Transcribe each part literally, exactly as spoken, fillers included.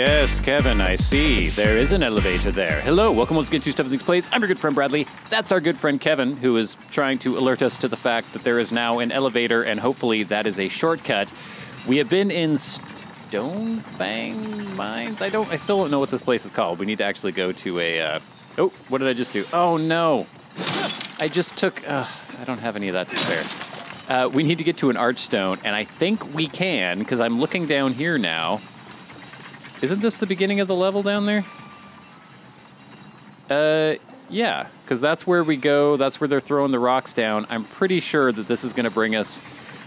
Yes, Kevin, I see. There is an elevator there. Hello, welcome once again to Stuff and Things Plays. I'm your good friend Bradley. That's our good friend Kevin, who is trying to alert us to the fact that there is now an elevator, and hopefully that is a shortcut. We have been in Stonefang Mines? I don't, I still don't know what this place is called. We need to actually go to a, uh, oh, what did I just do? Oh, no. I just took, uh, I don't have any of that to spare. Uh, we need to get to an Archstone, and I think we can, because I'm looking down here now. Isn't this the beginning of the level down there? Uh, yeah, because that's where we go. That's where they're throwing the rocks down. I'm pretty sure that this is going to bring us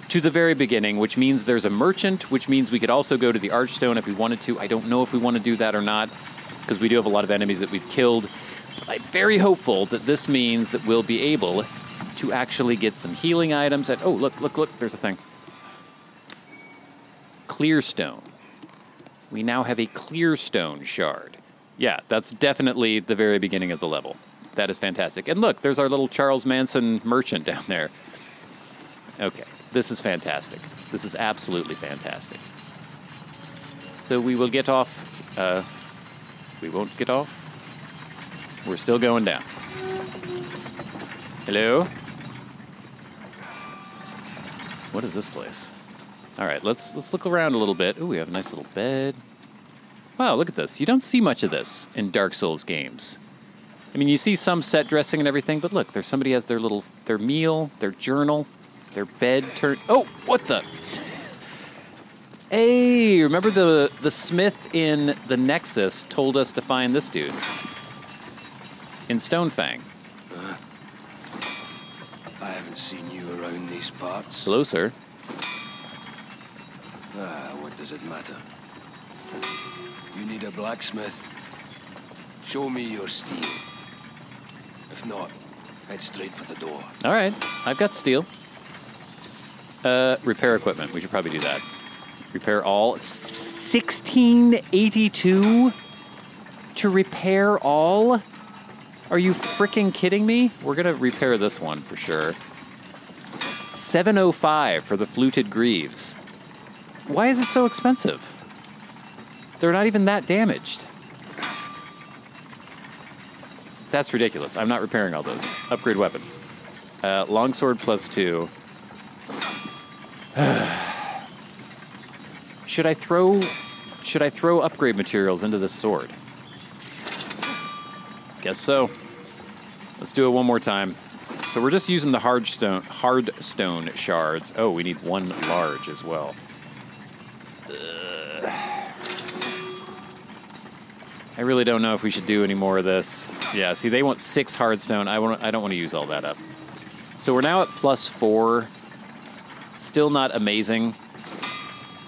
to the very beginning, which means there's a merchant, which means we could also go to the Archstone if we wanted to. I don't know if we want to do that or not, because we do have a lot of enemies that we've killed. But I'm very hopeful that this means that we'll be able to actually get some healing items. At, oh, look, look, look, there's a thing. Clearstone. We now have a Clearstone shard. Yeah, that's definitely the very beginning of the level. That is fantastic. And look, there's our little Charles Manson merchant down there. Okay, this is fantastic. This is absolutely fantastic. So we will get off. Uh, we won't get off. We're still going down. Hello? What is this place? All right, let's let's look around a little bit. Ooh, we have a nice little bed. Wow, look at this. You don't see much of this in Dark Souls games. I mean, you see some set dressing and everything, but look, there's somebody has their little, their meal, their journal, their bed turn. Oh, what the? Hey, remember the, the smith in the Nexus told us to find this dude in Stonefang? Huh? I haven't seen you around these parts. Hello, sir. Ah, what does it matter? You need a blacksmith. Show me your steel. If not, head straight for the door. All right, I've got steel. Uh, repair equipment. We should probably do that. Repair all. sixteen eighty-two to repair all? Are you freaking kidding me? We're going to repair this one for sure. seven oh five for the fluted greaves. Why is it so expensive? They're not even that damaged. That's ridiculous. I'm not repairing all those. Upgrade weapon. Uh, longsword plus two. Should I throw... Should I throw upgrade materials into this sword? Guess so. Let's do it one more time. So we're just using the hard stone, hard stone shards. Oh, we need one large as well. I really don't know if we should do any more of this. Yeah, see, they want six hardstone. I want. I don't want to use all that up. So we're now at plus four. Still not amazing,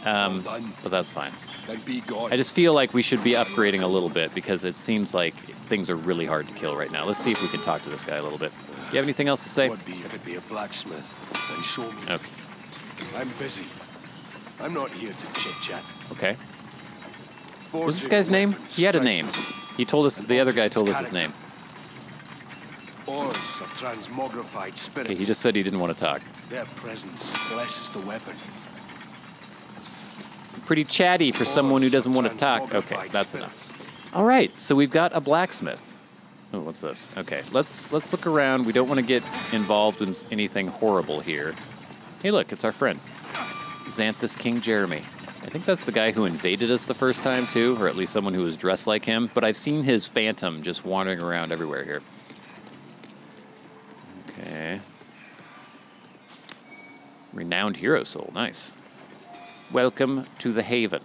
um, but that's fine. I just feel like we should be upgrading a little bit because it seems like things are really hard to kill right now. Let's see if we can talk to this guy a little bit. Do you have anything else to say? Would be if it be a blacksmith. Then show me. Okay. I'm busy. I'm not here to chit chat. Okay. What was this guy's name? He had a name. He told us, the other guy told us his name. Okay, he just said he didn't want to talk. Their presence blesses the weapon. Pretty chatty for someone who doesn't want to talk. Okay, that's enough. All right, so we've got a blacksmith. Oh, what's this? Okay, let's let's look around. We don't want to get involved in anything horrible here. Hey, look, it's our friend, Xanthus King Jeremy. I think that's the guy who invaded us the first time, too, or at least someone who was dressed like him. But I've seen his phantom just wandering around everywhere here. Okay. Renowned hero soul. Nice. Welcome to the Haven.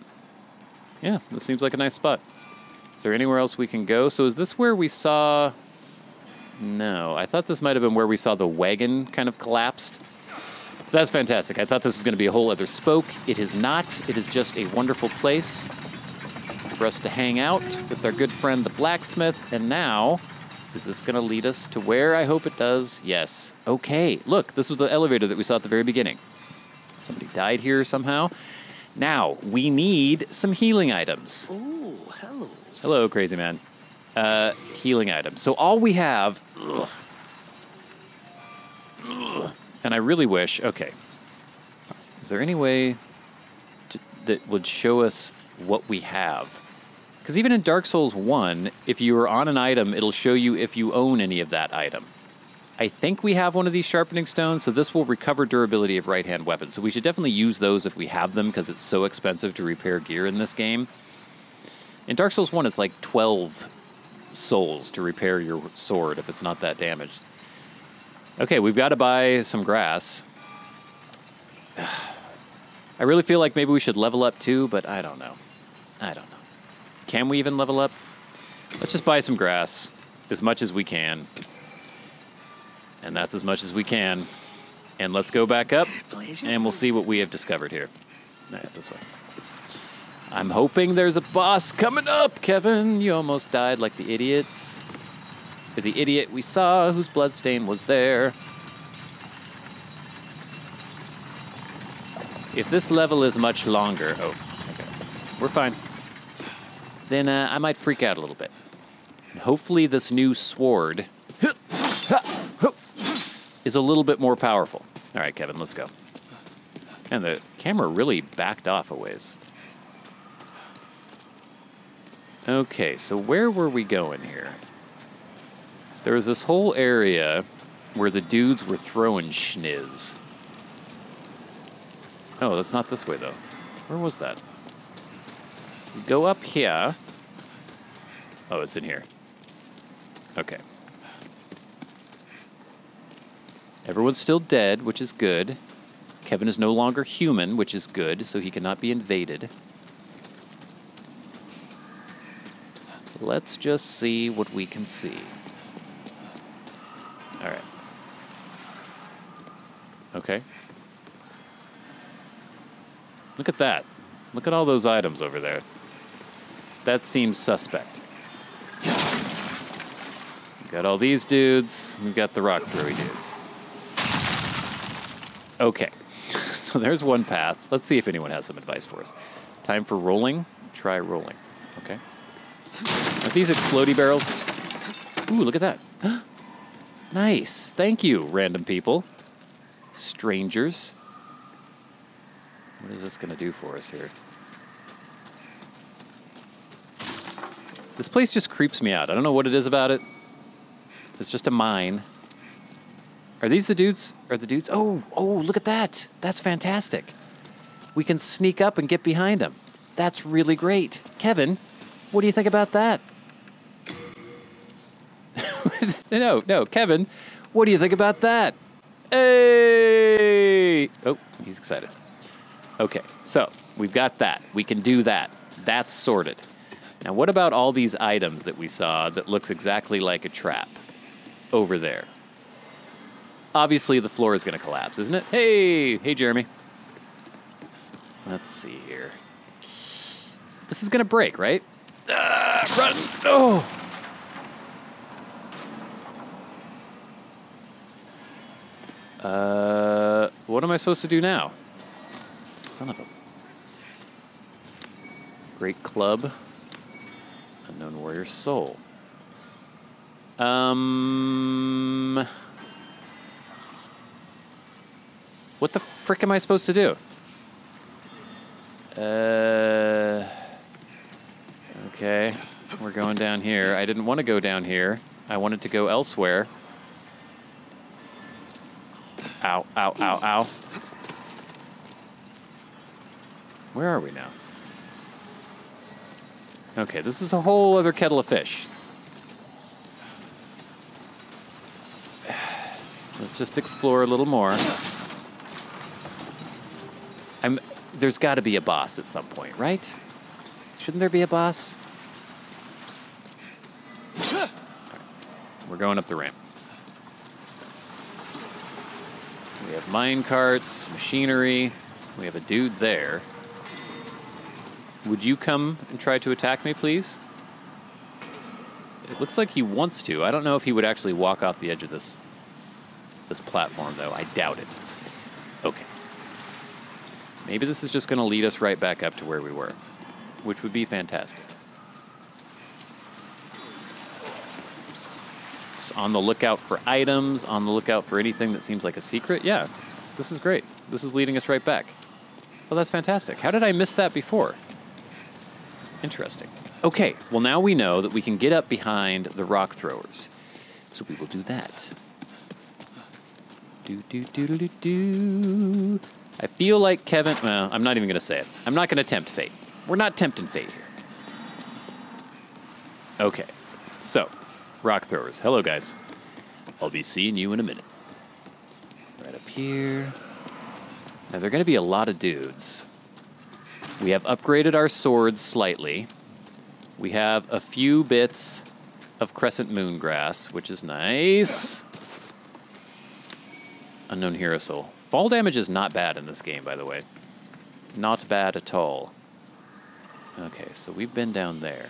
Yeah, this seems like a nice spot. Is there anywhere else we can go? So is this where we saw... No, I thought this might have been where we saw the wagon kind of collapsed. That's fantastic. I thought this was going to be a whole other spoke. It is not. It is just a wonderful place for us to hang out with our good friend, the blacksmith. And now, is this going to lead us to where I hope it does? Yes. Okay. Look, this was the elevator that we saw at the very beginning. Somebody died here somehow. Now, we need some healing items. Oh, hello. Hello, crazy man. Uh, healing items. So all we have... Ugh. Ugh. And I really wish, okay, is there any way to, that would show us what we have? Because even in Dark Souls one, if you are on an item, it'll show you if you own any of that item. I think we have one of these sharpening stones, so this will recover durability of right-hand weapons. So we should definitely use those if we have them, because it's so expensive to repair gear in this game. In Dark Souls one, it's like twelve souls to repair your sword if it's not that damaged. Okay, we've got to buy some grass. I really feel like maybe we should level up too, but I don't know. I don't know. Can we even level up? Let's just buy some grass, as much as we can. And that's as much as we can. And let's go back up, and we'll see what we have discovered here. All right, this way. I'm hoping there's a boss coming up, Kevin. You almost died like the idiots. For the idiot we saw whose bloodstain was there. If this level is much longer... Oh, okay. We're fine. Then uh, I might freak out a little bit. And hopefully this new sword... is a little bit more powerful. All right, Kevin, let's go. And the camera really backed off a ways. Okay, so where were we going here? There was this whole area where the dudes were throwing schniz. Oh, that's not this way, though. Where was that? We go up here. Oh, it's in here. Okay. Everyone's still dead, which is good. Kevin is no longer human, which is good, so he cannot be invaded. Let's just see what we can see. All right. Okay. Look at that. Look at all those items over there. That seems suspect. We've got all these dudes. We've got the rock throwy dudes. Okay. So there's one path. Let's see if anyone has some advice for us. Time for rolling. Try rolling. Okay. Are these explodey barrels? Ooh, look at that. Nice. Thank you, random people. Strangers. What is this going to do for us here? This place just creeps me out. I don't know what it is about it. It's just a mine. Are these the dudes? Are the dudes? Oh, oh, look at that. That's fantastic. We can sneak up and get behind them. That's really great. Kevin, what do you think about that? No, no, Kevin, what do you think about that? Hey! Oh, he's excited. Okay, so we've got that. We can do that. That's sorted. Now, what about all these items that we saw that looks exactly like a trap over there? Obviously, the floor is going to collapse, isn't it? Hey! Hey, Jeremy. Let's see here. This is going to break, right? Ah, run! Oh! Uh, what am I supposed to do now? Son of a... Great club. Unknown warrior soul. Um... What the frick am I supposed to do? Uh... Okay. We're going down here. I didn't want to go down here. I wanted to go elsewhere. Ow, ow, ow, ow. Where are we now? Okay, this is a whole other kettle of fish. Let's just explore a little more. I'm, there's got to be a boss at some point, right? Shouldn't there be a boss? We're going up the ramp. We have mine carts, machinery. We have a dude there. Would you come and try to attack me, please? It looks like he wants to. I don't know if he would actually walk off the edge of this this platform, though. I doubt it. Okay. Maybe this is just going to lead us right back up to where we were, which would be fantastic. Just on the lookout for items, on the lookout for anything that seems like a secret. Yeah, this is great. This is leading us right back. Well, that's fantastic. How did I miss that before? Interesting. Okay, well now we know that we can get up behind the rock throwers. So we will do that. Do, do, do, do, do. I feel like Kevin, well, I'm not even gonna say it. I'm not gonna tempt fate. We're not tempting fate here. Okay, so, rock throwers. Hello, guys. I'll be seeing you in a minute. Right up here. Now, there are going to be a lot of dudes. We have upgraded our swords slightly. We have a few bits of crescent moon grass, which is nice. Unknown hero soul. Fall damage is not bad in this game, by the way. Not bad at all. Okay, so we've been down there.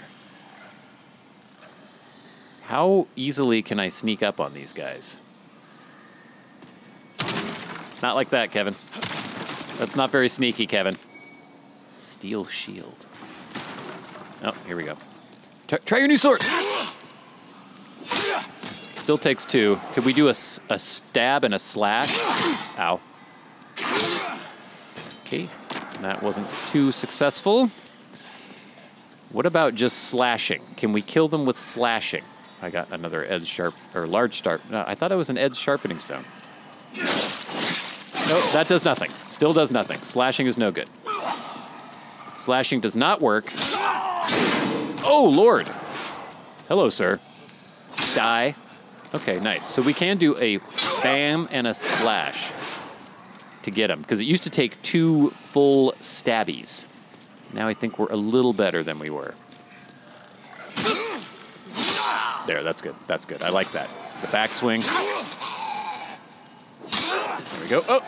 How easily can I sneak up on these guys? Not like that, Kevin. That's not very sneaky, Kevin. Steel shield. Oh, here we go. Try, try your new sword! Still takes two. Could we do a, a stab and a slash? Ow. Okay, that wasn't too successful. What about just slashing? Can we kill them with slashing? I got another edge sharp, or large sharp. No, I thought it was an edge sharpening stone. Nope, that does nothing. Still does nothing. Slashing is no good. Slashing does not work. Oh, Lord. Hello, sir. Die. Okay, nice. So we can do a bam and a slash to get him, because it used to take two full stabbies. Now I think we're a little better than we were. There, that's good. That's good. I like that. The backswing. There we go. Oh!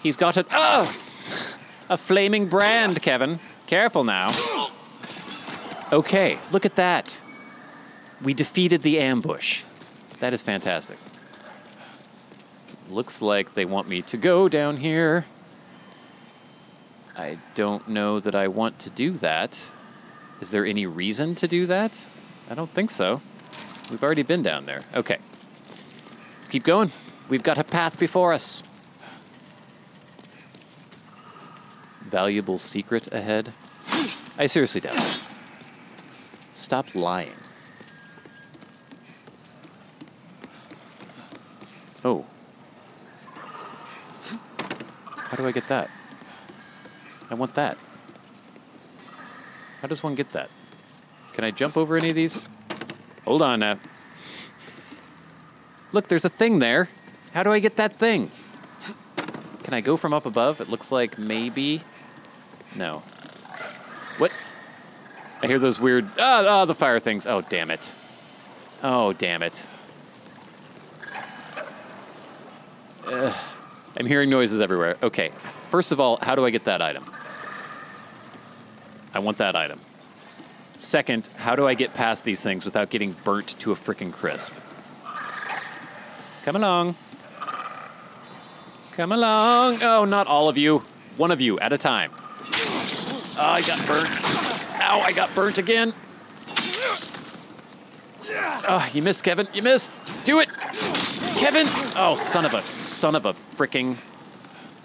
He's got it. Oh! A flaming brand, Kevin. Careful now. Okay, look at that. We defeated the ambush. That is fantastic. Looks like they want me to go down here. I don't know that I want to do that. Is there any reason to do that? I don't think so. We've already been down there. Okay. Let's keep going. We've got a path before us. Valuable secret ahead. I seriously doubt it. Stop lying. Oh. How do I get that? I want that. How does one get that? Can I jump over any of these? Hold on now. Look, there's a thing there. How do I get that thing? Can I go from up above? It looks like maybe. No. What? I hear those weird, ah, ah, the fire things. Oh, damn it. Oh, damn it. Uh, I'm hearing noises everywhere. Okay. First of all, how do I get that item? I want that item. Second, how do I get past these things without getting burnt to a frickin' crisp? Come along. Come along. Oh, not all of you. One of you at a time. Oh, I got burnt. Ow, I got burnt again. Oh, you missed, Kevin. You missed. Do it. Kevin. Oh, son of a, son of a fricking,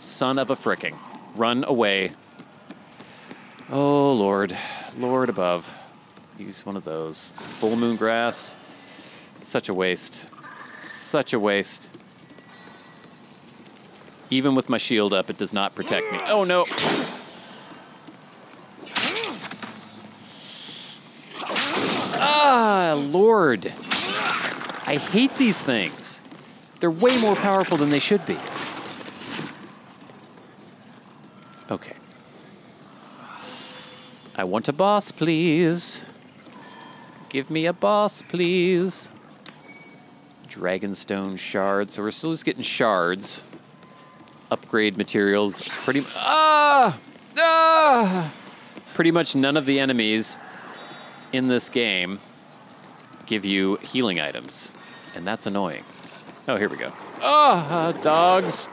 son of a fricking. Run away. Oh, Lord. Lord above. Use one of those. Full moon grass. Such a waste. Such a waste. Even with my shield up, it does not protect me. Oh, no. Ah, Lord. I hate these things. They're way more powerful than they should be. Okay. I want a boss, please. Give me a boss, please. Dragonstone shards. So we're still just getting shards. Upgrade materials. Pretty m ah! Ah! Pretty much none of the enemies in this game give you healing items, and that's annoying. Oh, here we go. Ah, dogs.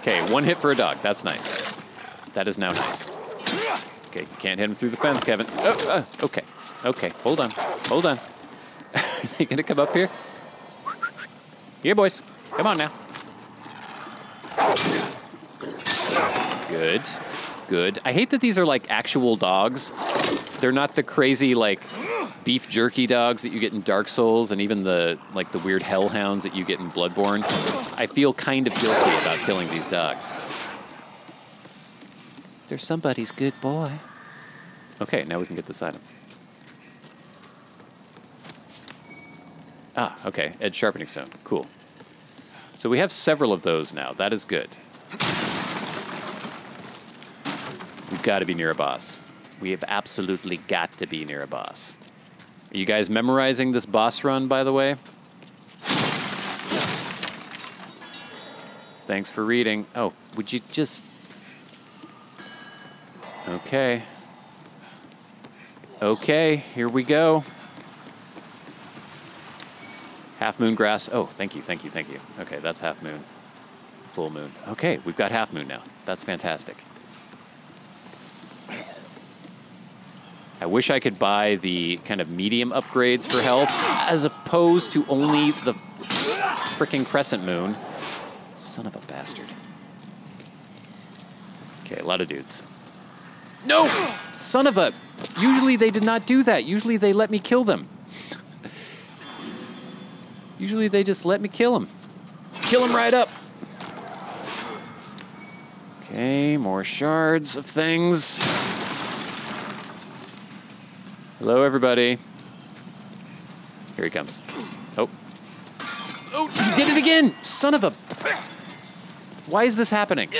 Okay, one hit for a dog. That's nice. That is now nice. Okay, you can't hit him through the fence, Kevin. Oh, uh, okay, okay, hold on, hold on. Are they gonna come up here? Here, boys, come on now. Good, good. I hate that these are like actual dogs. They're not the crazy like beef jerky dogs that you get in Dark Souls and even the like the weird hellhounds that you get in Bloodborne. I feel kind of guilty about killing these dogs. They're somebody's good boy. Okay, now we can get this item. Ah, okay, Edge Sharpening Stone, cool. So we have several of those now, that is good. We've got to be near a boss. We have absolutely got to be near a boss. Are you guys memorizing this boss run, by the way? Thanks for reading. Oh, would you just... Okay. Okay, here we go. Half moon grass. Oh, thank you, thank you, thank you. Okay, that's half moon. Full moon. Okay, we've got half moon now. That's fantastic. I wish I could buy the kind of medium upgrades for health as opposed to only the frickin' crescent moon. Son of a bastard. Okay, a lot of dudes. No! Son of a... Usually they did not do that. Usually they let me kill them. Usually they just let me kill him. Kill him right up. Okay, more shards of things. Hello, everybody. Here he comes. Oh. Oh, he did it again! Son of a... Why is this happening?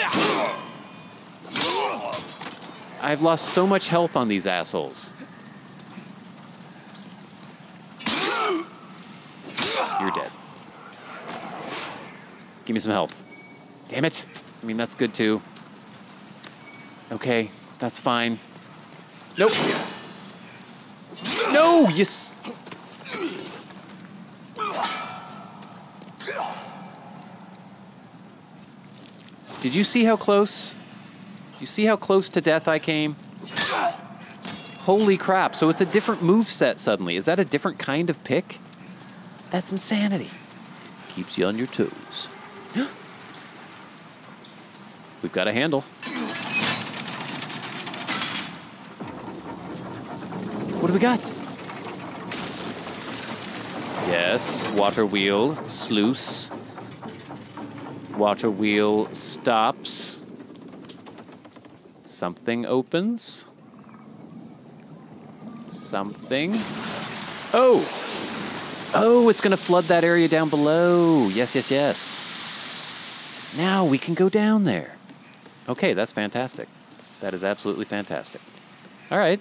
I've lost so much health on these assholes. You're dead. Give me some health. Damn it. I mean, that's good too. Okay, that's fine. Nope. No, you s- Did you see how close? You see how close to death I came? Holy crap, so it's a different moveset suddenly. Is that a different kind of pick? That's insanity. Keeps you on your toes. We've got a handle. What do we got? Yes, water wheel, sluice. Water wheel stops. Something opens. Something. Oh! Oh, it's gonna flood that area down below. Yes, yes, yes. Now we can go down there. Okay, that's fantastic. That is absolutely fantastic. All right,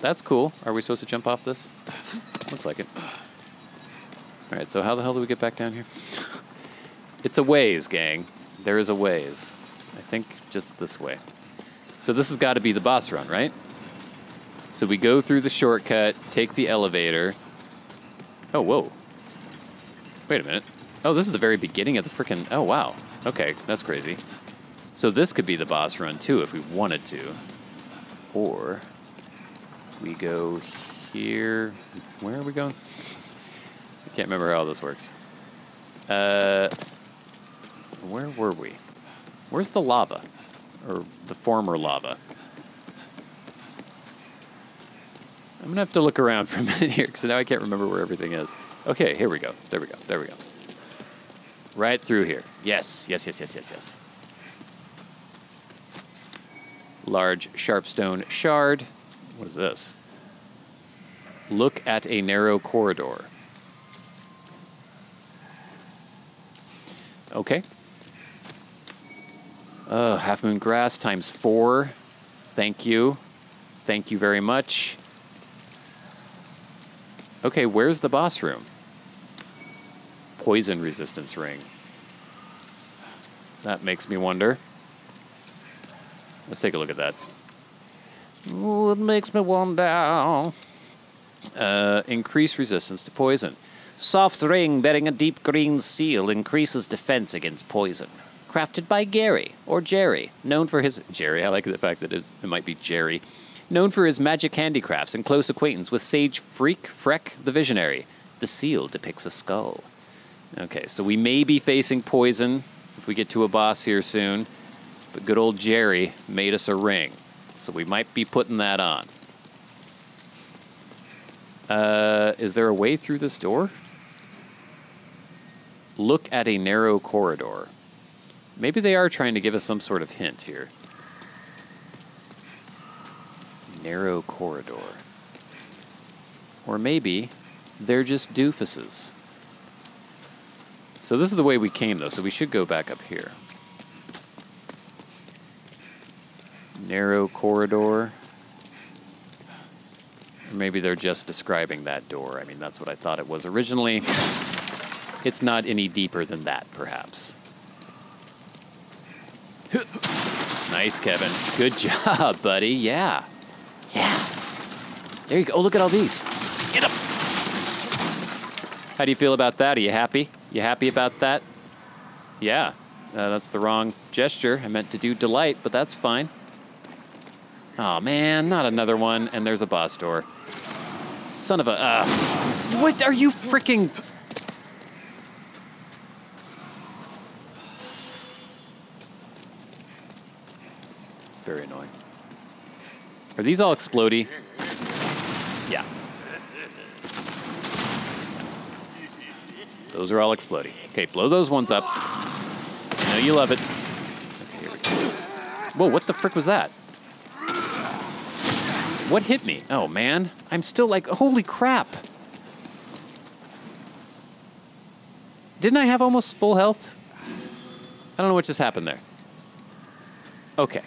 that's cool. Are we supposed to jump off this? Looks like it. All right, so how the hell do we get back down here? It's a ways, gang. There is a ways. I think just this way. So this has got to be the boss run, right? So we go through the shortcut, take the elevator. Oh, whoa. Wait a minute. Oh, this is the very beginning of the frickin'... Oh, wow. Okay, that's crazy. So this could be the boss run, too, if we wanted to. Or we go here... Where are we going? I can't remember how this works. Uh, where were we? Where's the lava? Or the former lava? I'm gonna have to look around for a minute here because now I can't remember where everything is. Okay, here we go. There we go. There we go. Right through here. Yes, yes, yes, yes, yes, yes. Large sharpstone shard. What is this? Look at a narrow corridor. Okay. Oh, half moon grass times four. Thank you. Thank you very much. Okay, where's the boss room? Poison resistance ring. That makes me wonder. Let's take a look at that. Ooh, it makes me wonder. Uh, increase resistance to poison. Soft ring bearing a deep green seal increases defense against poison. Crafted by Gary, or Jerry, known for his... Jerry, I like the fact that it might be Jerry. Known for his magic handicrafts and close acquaintance with sage Freak Freck the Visionary. The seal depicts a skull. Okay, so we may be facing poison if we get to a boss here soon, but good old Jerry made us a ring. So we might be putting that on. Uh, is there a way through this door? Look at a narrow corridor. Maybe they are trying to give us some sort of hint here. Narrow corridor. Or maybe they're just doofuses. So this is the way we came, though, so we should go back up here. Narrow corridor. Or maybe they're just describing that door. I mean, that's what I thought it was originally. It's not any deeper than that, perhaps. Nice, Kevin. Good job, buddy. Yeah. Yeah. There you go. Oh, look at all these. Get up. How do you feel about that? Are you happy? You happy about that? Yeah. Uh, that's the wrong gesture. I meant to do delight, but that's fine. Oh, man. Not another one. And there's a boss door. Son of a... Uh, what are you freaking... It's very annoying. Are these all explodey? Yeah. Those are all exploding. Okay, blow those ones up. I know you love it. Okay, here we go. Whoa, what the frick was that? What hit me? Oh, man. I'm still like, holy crap. Didn't I have almost full health? I don't know what just happened there. Okay.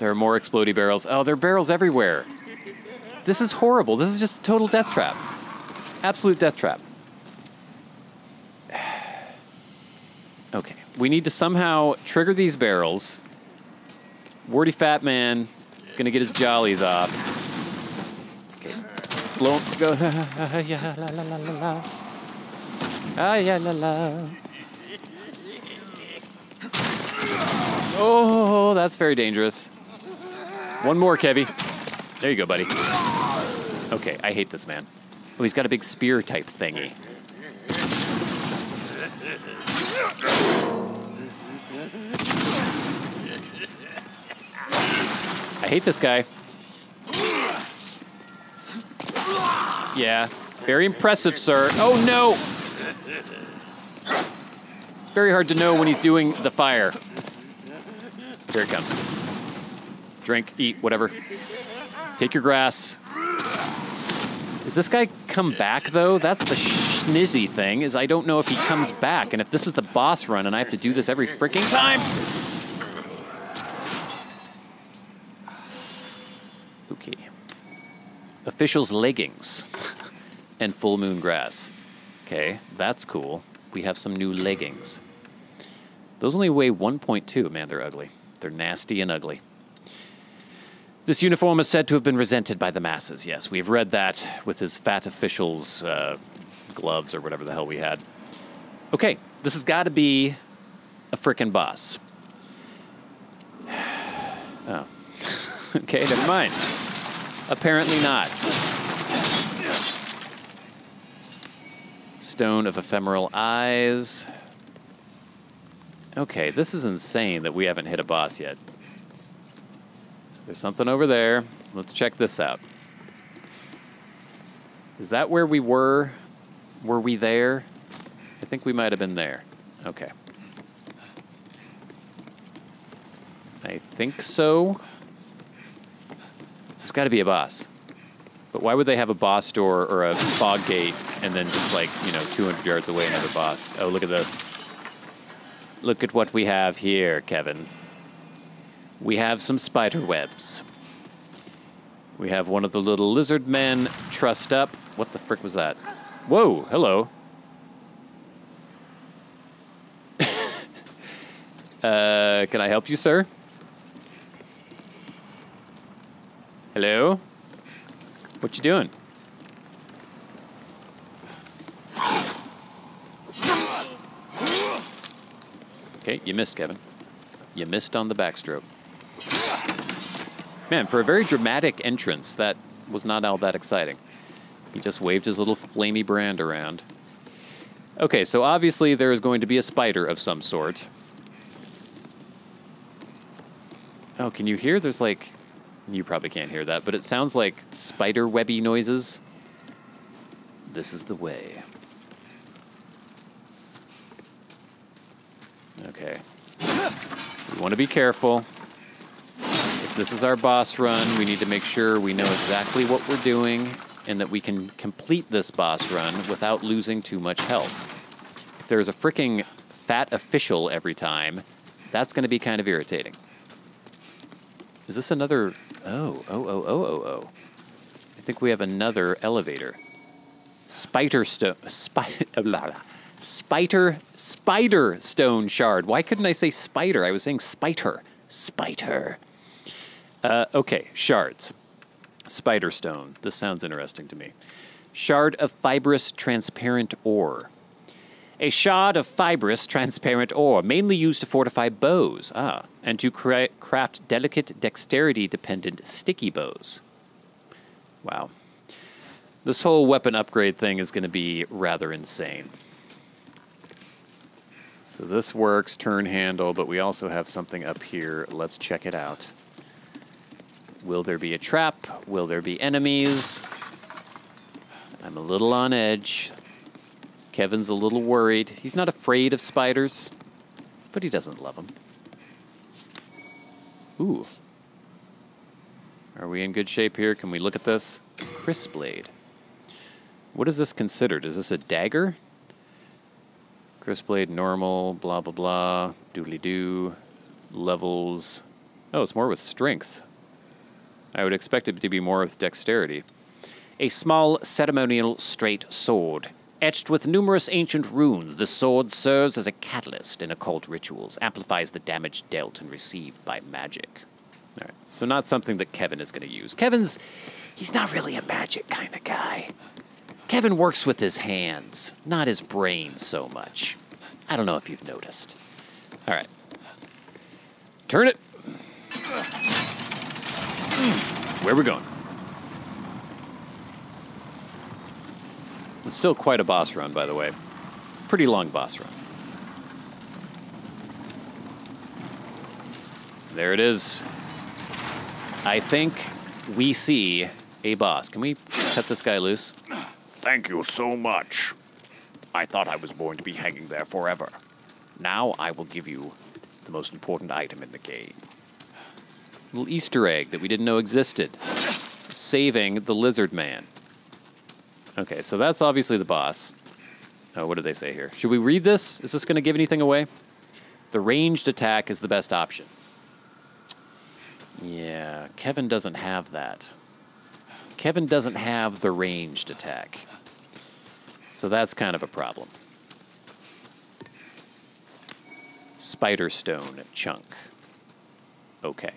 There are more explodey barrels. Oh, there are barrels everywhere. This is horrible. This is just a total death trap. Absolute death trap. Okay. We need to somehow trigger these barrels. Wordy fat man is going to get his jollies off. Okay. Blow go. Ah, yeah, la, la, la, la. Ah, yeah, la, la. Oh, that's very dangerous. One more, Kevy. There you go, buddy. Okay, I hate this man. Oh, he's got a big spear type thingy. I hate this guy. Yeah, very impressive, sir. Oh, no! It's very hard to know when he's doing the fire. Here it comes. Drink, eat, whatever. Take your grass. Does this guy come back, though? That's the schnizzy thing, is I don't know if he comes back, and if this is the boss run, and I have to do this every freaking time. Okay. Official's leggings and full moon grass. Okay, that's cool. We have some new leggings. Those only weigh one point two. Man, they're ugly. They're nasty and ugly. This uniform is said to have been resented by the masses. Yes, we've read that with his fat official's uh, gloves or whatever the hell we had. Okay, this has got to be a frickin' boss. Oh. Okay, never mind. Apparently not. Stone of Ephemeral Eyes... Okay, this is insane that we haven't hit a boss yet. So there's something over there. Let's check this out. Is that where we were? Were we there? I think we might have been there. Okay. I think so. There's got to be a boss. But why would they have a boss door or a fog gate and then just like, you know, two hundred yards away another boss? Oh, look at this. Look at what we have here, Kevin. We have some spider webs. We have one of the little lizard men trussed up. What the frick was that? Whoa, hello. uh, can I help you, sir? Hello? What you doing? Okay, you missed, Kevin. You missed on the backstroke. Man, for a very dramatic entrance, that was not all that exciting. He just waved his little flamey brand around. Okay, so obviously there is going to be a spider of some sort. Oh, can you hear? There's like... You probably can't hear that, but it sounds like spider webby noises. This is the way. Okay. We want to be careful. If this is our boss run, we need to make sure we know exactly what we're doing and that we can complete this boss run without losing too much health. If there's a freaking fat official every time, that's going to be kind of irritating. Is this another... Oh, oh, oh, oh, oh, oh. I think we have another elevator. Spider stone... Spider... Spider... Spider stone shard. Why couldn't I say spider? I was saying spider. Spider. Uh, okay, shards. Spider stone. This sounds interesting to me. Shard of fibrous transparent ore. A shard of fibrous, transparent ore, mainly used to fortify bows, ah, and to cra craft delicate, dexterity-dependent sticky bows. Wow. This whole weapon upgrade thing is going to be rather insane. So this works, turn handle, but we also have something up here. Let's check it out. Will there be a trap? Will there be enemies? I'm a little on edge. Kevin's a little worried. He's not afraid of spiders, but he doesn't love them. Ooh. Are we in good shape here? Can we look at this? Crisp Blade. What is this considered? Is this a dagger? Crisp Blade, normal, blah, blah, blah, doodly-doo, levels. Oh, it's more with strength. I would expect it to be more with dexterity. A small, ceremonial, straight sword. Etched with numerous ancient runes, the sword serves as a catalyst in occult rituals, amplifies the damage dealt and received by magic. All right, so not something that Kevin is going to use. Kevin's, he's not really a magic kind of guy. Kevin works with his hands, not his brain so much. I don't know if you've noticed. All right. Turn it. Where are we going? It's still quite a boss run, by the way. Pretty long boss run. There it is. I think we see a boss. Can we cut this guy loose? Thank you so much. I thought I was born to be hanging there forever. Now I will give you the most important item in the game. A little Easter egg that we didn't know existed. Saving the lizard man. Okay, so that's obviously the boss. Oh, what do they say here? Should we read this? Is this going to give anything away? The ranged attack is the best option. Yeah, Kevin doesn't have that. Kevin doesn't have the ranged attack. So that's kind of a problem. Spider stone chunk. Okay.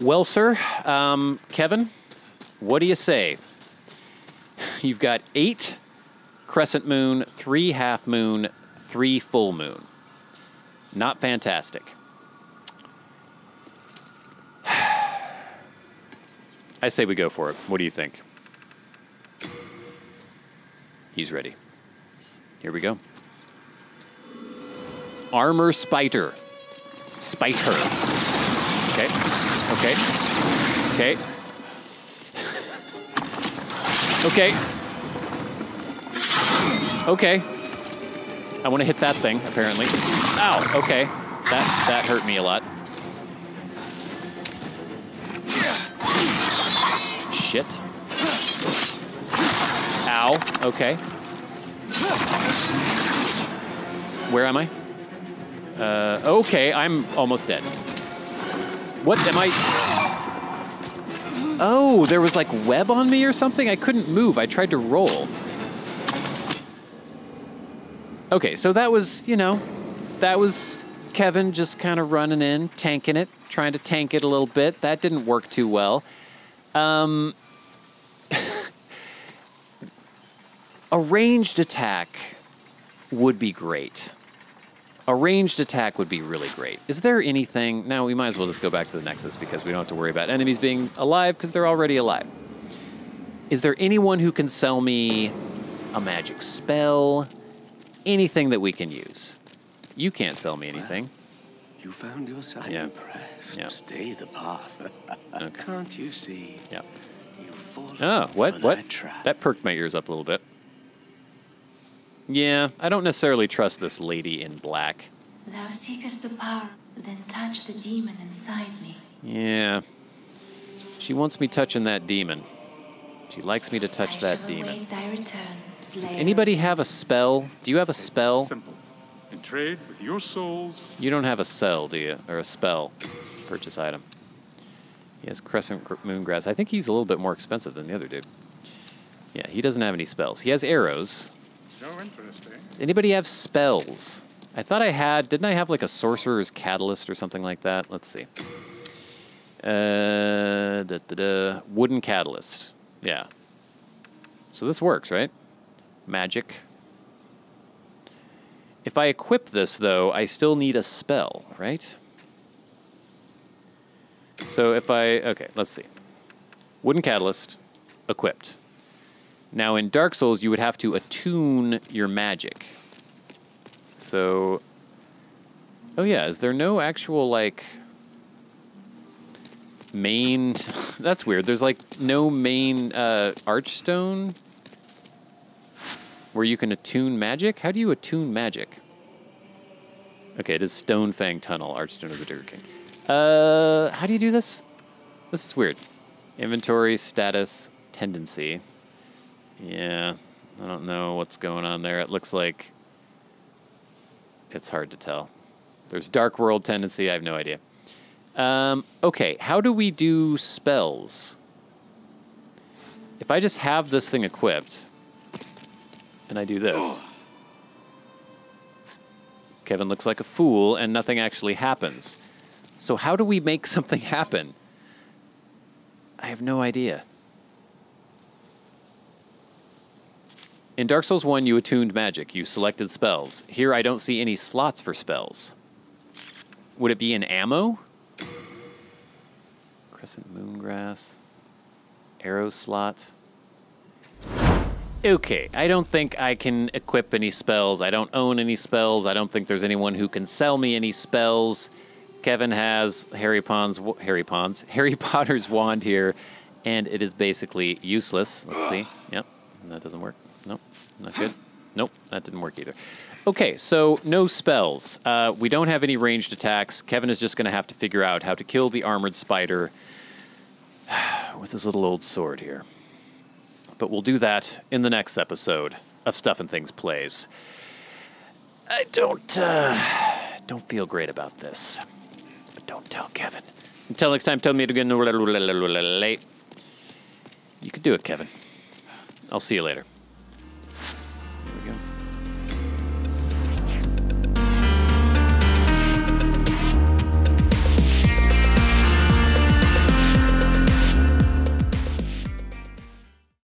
Well, sir, um, Kevin, what do you say? You've got eight crescent moon, three half moon, three full moon. Not fantastic. I say we go for it. What do you think? He's ready. Here we go. Armor Spider. Spider. Okay. Okay. Okay. Okay. Okay. I want to hit that thing, apparently. Ow, okay. That, that hurt me a lot. Shit. Ow, okay. Where am I? Uh, okay, I'm almost dead. What am I... Oh, there was like web on me or something? I couldn't move. I tried to roll. Okay, so that was, you know, that was Kevin just kind of running in, tanking it, trying to tank it a little bit. That didn't work too well. Um, a ranged attack would be great. A ranged attack would be really great. Is there anything... Now, we might as well just go back to the Nexus because we don't have to worry about enemies being alive because they're already alive. Is there anyone who can sell me a magic spell? Anything that we can use? You can't sell me anything. You found yourself yep. impressed. Yep. Stay the path. Okay. Can't you see? Yep. You fall oh, what? What? That, trap. That perked my ears up a little bit. Yeah, I don't necessarily trust this lady in black. Thou seekest the power, then touch the demon inside me. Yeah. She wants me touching that demon. She likes me to touch I that demon. Thy return, Does anybody have a spell? Do you have a it's spell? Simple. In trade with your souls. You don't have a cell, do you? Or a spell. Purchase item. He has Crescent Moon Grass. I think he's a little bit more expensive than the other dude. Yeah, he doesn't have any spells. He has arrows. So interesting. Does anybody have spells? I thought I had. Didn't I have like a Sorcerer's Catalyst or something like that? Let's see. Uh, da, da, da. Wooden Catalyst. Yeah. So this works, right? Magic. If I equip this, though, I still need a spell, right? So if I... Okay, let's see. Wooden Catalyst. Equipped. Now, in Dark Souls, you would have to attune your magic. So... Oh, yeah. Is there no actual, like... main... That's weird. There's, like, no main uh, Archstone... where you can attune magic? How do you attune magic? Okay, it is Stonefang Tunnel, Archstone of the Digger King. Uh, how do you do this? This is weird. Inventory, status, tendency. Yeah, I don't know what's going on there. It looks like it's hard to tell. There's Dark World tendency, I have no idea. Um, okay, how do we do spells? If I just have this thing equipped... and I do this. Kevin looks like a fool, and nothing actually happens. So how do we make something happen? I have no idea. In Dark Souls one, you attuned magic. You selected spells. Here, I don't see any slots for spells. Would it be in ammo? Crescent Moongrass. Arrow slot. Okay, I don't think I can equip any spells. I don't own any spells. I don't think there's anyone who can sell me any spells. Kevin has Harry Pond's, Harry Pond's, Harry Potter's wand here, and it is basically useless. Let's see. Yep, that doesn't work. Nope, not good. Nope, that didn't work either. Okay, so no spells. Uh, we don't have any ranged attacks. Kevin is just going to have to figure out how to kill the armored spider with his little old sword here. But we'll do that in the next episode of Stuff and Things Plays. I don't, uh, don't feel great about this. But don't tell Kevin. Until next time, tell me to get... You can do it, Kevin. I'll see you later.